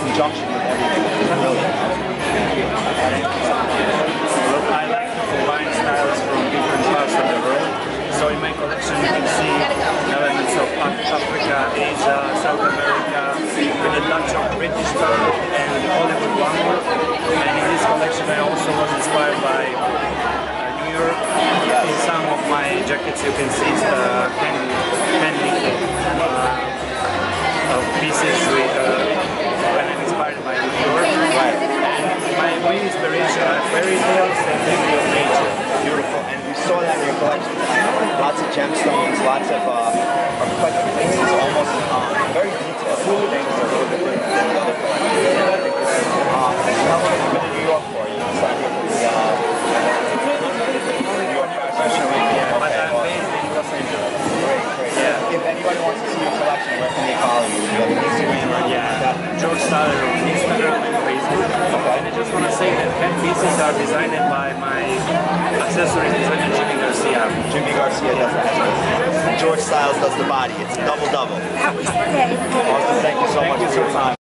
conjunction with everything. I like to combine styles from different parts of the world. So in my collection you can see elements of Africa, Asia, South America, with a touch of British style and Hollywood glamour. And in this collection I also was inspired by New York. In some of my jackets you can see pieces with when I'm inspired by New York. And my main inspiration are fairy tales and beauty of nature. Beautiful. And we saw that in your collection. Lots of gemstones, lots of reflective pieces, almost very detailed things that are different than other collections. How long have you been in New York for? You decided to be New York Fashion Week. Yeah, but I'm based in Los Angeles. Great, great. Yeah. If anybody wants to see your collection, where can they follow you? George Styler on Instagram and Facebook. And I just want to say that 10 pieces are designed by my accessory designer Jimmy Garcia. Jimmy Garcia does the head. George Styles does the body. It's a double-double. Awesome. Thank you so much for your time.